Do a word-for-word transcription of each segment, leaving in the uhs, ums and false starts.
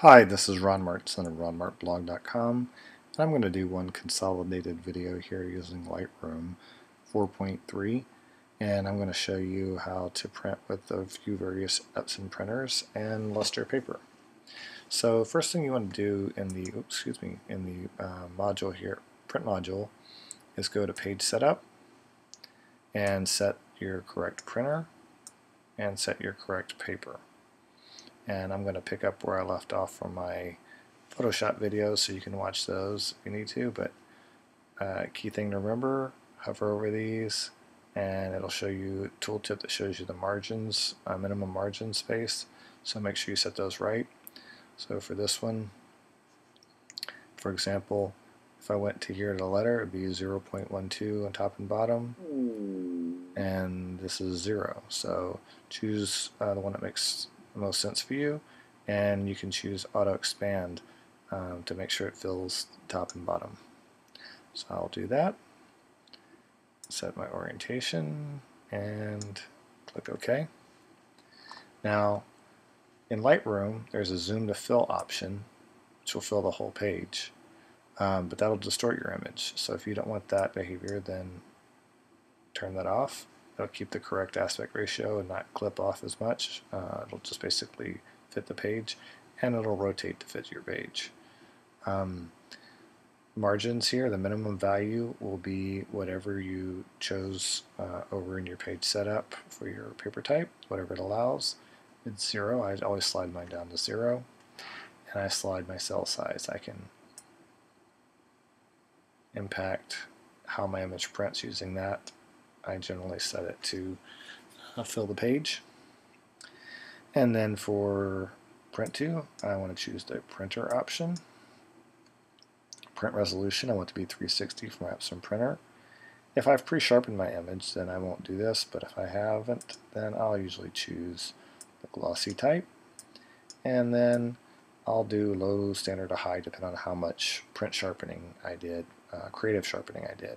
Hi, this is Ron Martson of ron mart blog dot com, and I'm going to do one consolidated video here using Lightroom four point three, and I'm going to show you how to print with a few various Epson printers and Luster paper. So first thing you want to do in the oops, excuse me in the uh, module here, print module, is go to page setup and set your correct printer and set your correct paper. And I'm going to pick up where I left off from my Photoshop videos, so you can watch those if you need to. But uh, key thing to remember, hover over these and it'll show you a tooltip that shows you the margins, uh, minimum margin space, so make sure you set those right. So for this one, for example, if I went to here to the letter, it would be zero point one two on top and bottom. And this is zero, so choose uh, the one that makes the most sense for you, and you can choose auto expand um, to make sure it fills top and bottom. So I'll do that, set my orientation, and click OK. Now in Lightroom there's a zoom to fill option which will fill the whole page, um, but that'll distort your image, so if you don't want that behavior then turn that off. It'll keep the correct aspect ratio and not clip off as much. Uh, it'll just basically fit the page, and it'll rotate to fit your page. Um, margins here, the minimum value will be whatever you chose uh, over in your page setup for your paper type, whatever it allows. It's zero. I always slide mine down to zero, and I slide my cell size. I can impact how my image prints using that. I generally set it to uh, fill the page. And then for print to, I want to choose the printer option. Print resolution, I want to be three sixty for my Epson printer. If I've pre-sharpened my image, then I won't do this, but if I haven't, then I'll usually choose the glossy type. And then I'll do low, standard, to high, depending on how much print sharpening I did, uh, creative sharpening I did.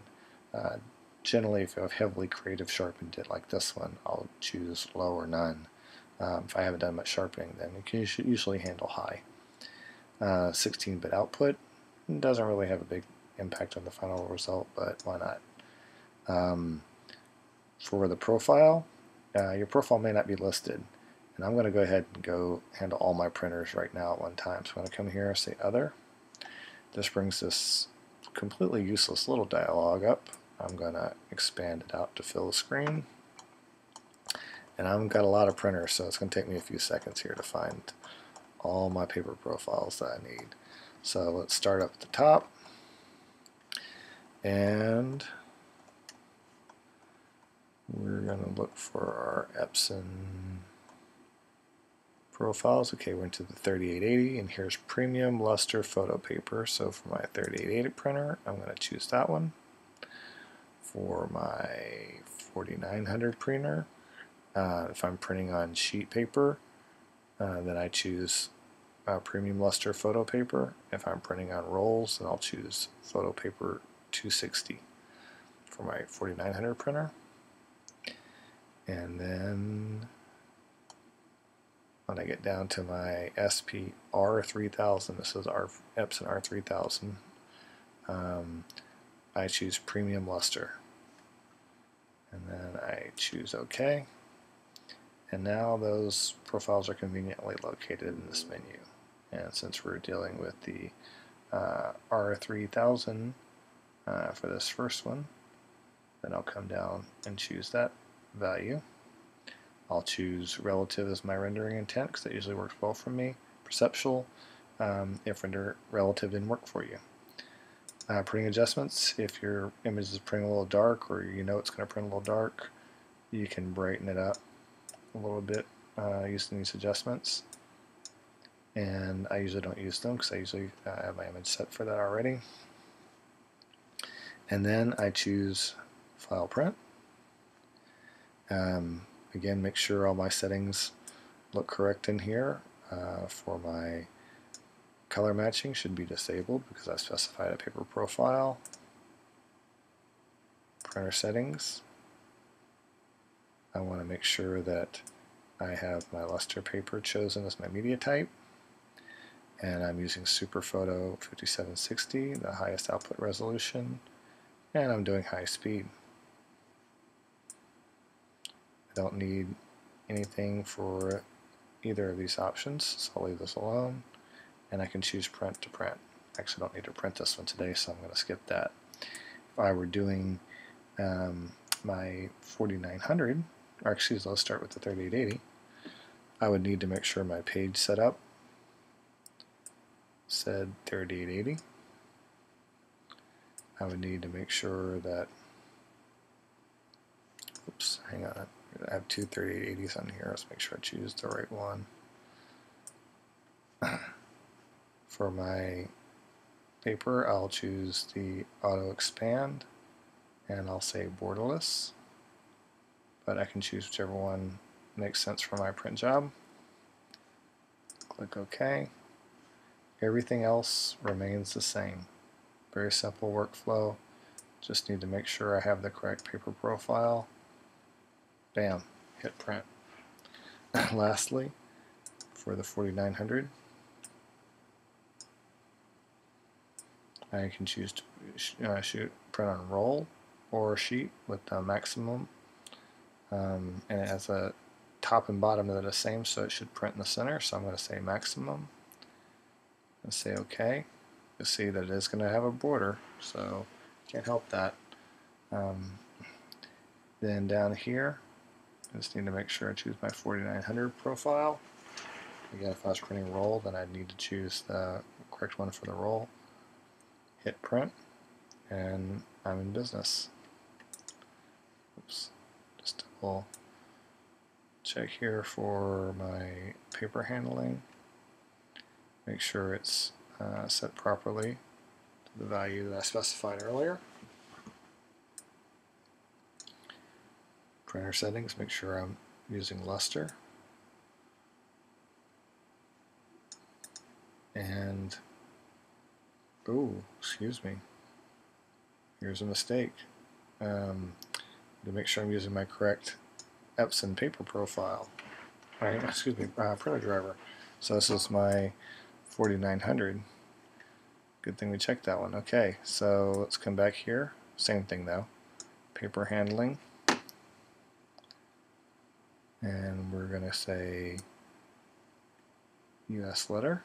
Uh, Generally, if I've heavily creative sharpened it like this one, I'll choose low or none. Um, if I haven't done much sharpening, then it can usually handle high. sixteen bit uh, output doesn't really have a big impact on the final result, but why not? Um, for the profile, uh, your profile may not be listed. And I'm going to go ahead and go handle all my printers right now at one time. So I'm going to come here and say Other. This brings this completely useless little dialog up. I'm going to expand it out to fill the screen, and I've got a lot of printers, so it's going to take me a few seconds here to find all my paper profiles that I need. So let's start up at the top, and we're going to look for our Epson profiles. Okay, we're into the thirty-eight eighty, and here's Premium Luster Photo Paper. So for my thirty-eight eighty printer, I'm going to choose that one. For my forty-nine hundred printer, uh, if I'm printing on sheet paper, uh, then I choose uh, Premium Luster Photo Paper. If I'm printing on rolls, then I'll choose Photo Paper two sixty for my forty-nine hundred printer. And then when I get down to my S P R three thousand, this is our Epson R three thousand, um, I choose Premium Luster. And then I choose OK. And now those profiles are conveniently located in this menu. And since we're dealing with the uh, R three thousand uh, for this first one, then I'll come down and choose that value. I'll choose relative as my rendering intent, because that usually works well for me. Perceptual, um, if render relative didn't work for you. Uh, printing adjustments, if your image is printing a little dark, or you know it's going to print a little dark, you can brighten it up a little bit uh, using these adjustments. And I usually don't use them, because I usually uh, have my image set for that already. And then I choose File Print. Um, again, make sure all my settings look correct in here. Uh, for my color matching, should be disabled because I specified a paper profile. Printer settings, I want to make sure that I have my Luster paper chosen as my media type. and I'm using SuperPhoto fifty-seven sixty, the highest output resolution, and I'm doing high speed. I don't need anything for either of these options, so I'll leave this alone, and I can choose print to print. Actually, I don't need to print this one today, so I'm going to skip that. If I were doing um, my forty-nine hundred, or excuse me, let's start with the thirty-eight eighty, I would need to make sure my page setup said thirty-eight eighty. I would need to make sure that, oops, hang on, I have two thirty-eight eighties on here. Let's make sure I choose the right one. For my paper, I'll choose the auto expand, and I'll say borderless, but I can choose whichever one makes sense for my print job. Click OK. Everything else remains the same. Very simple workflow. Just need to make sure I have the correct paper profile. Bam, hit print. Lastly, for the forty-nine hundred, I can choose to sh uh, shoot print on roll or sheet with the maximum, um, and it has a top and bottom that are the same, so it should print in the center. So I'm going to say maximum and say OK. You'll see that it is going to have a border, so can't help that. Um, then down here, I just need to make sure I choose my forty-nine hundred profile. Again, if I was printing roll, then I'd need to choose the correct one for the roll. Hit print, and I'm in business. Oops, just double check here for my paper handling. Make sure it's uh, set properly to the value that I specified earlier. Printer settings, make sure I'm using Luster. And oh, excuse me. Here's a mistake. Um, to make sure I'm using my correct Epson paper profile. Right, excuse me, uh, printer driver. So this is my forty-nine hundred. Good thing we checked that one. Okay, so let's come back here. Same thing though. Paper handling. And we're going to say U S letter.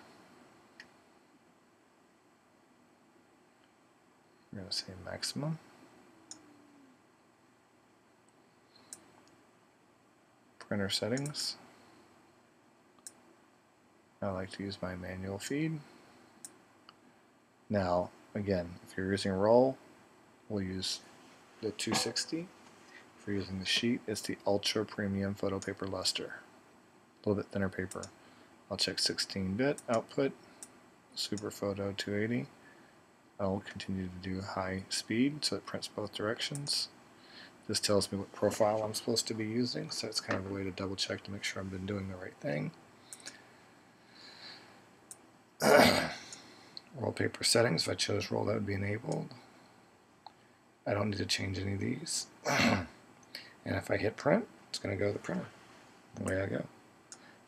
We're going to say maximum. Printer settings. I like to use my manual feed. Now, again, if you're using roll, we'll use the two sixty. If you're using the sheet, it's the ultra premium photo paper Luster. A little bit thinner paper. I'll check sixteen bit output, super photo two eighty. I'll continue to do high speed so it prints both directions. This tells me what profile I'm supposed to be using, so it's kind of a way to double check to make sure I've been doing the right thing. Roll paper settings, if I chose roll that would be enabled. I don't need to change any of these. And if I hit print, it's going to go to the printer. Away I go.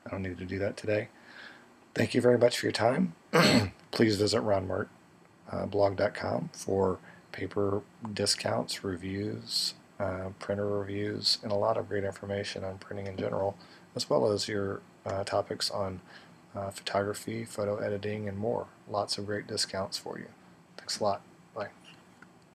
I don't need to do that today. Thank you very much for your time. Please visit Ron Martson. Uh, blog dot com for paper discounts, reviews, uh, printer reviews, and a lot of great information on printing in general, as well as your uh, topics on uh, photography, photo editing, and more. Lots of great discounts for you. Thanks a lot. Bye.